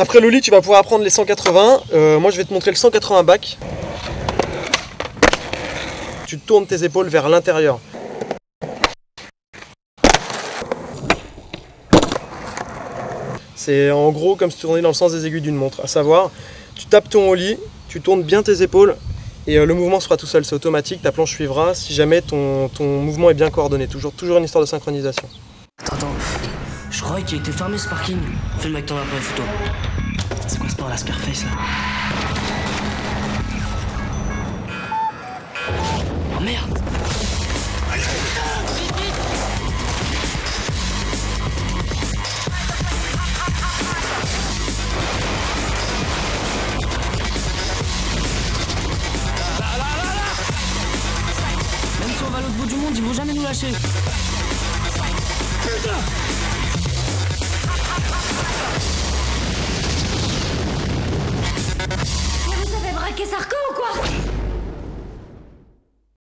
Après le lit, tu vas pouvoir apprendre les 180. Moi, je vais te montrer le 180 back. Tu tournes tes épaules vers l'intérieur. C'est en gros comme se tourner dans le sens des aiguilles d'une montre, à savoir, tu tapes ton holly, tu tournes bien tes épaules et le mouvement se fera tout seul, c'est automatique, ta planche suivra si jamais ton mouvement est bien coordonné, toujours une histoire de synchronisation. Attends, je croyais qu'il était fermé ce parking, fais le mec t'en as après, fous-toi. C'est quoi ce par là, Scarface là? Oh merde! Ils vont jamais nous lâcher. Putain ! Mais vous avez braqué Sarko ou quoi ?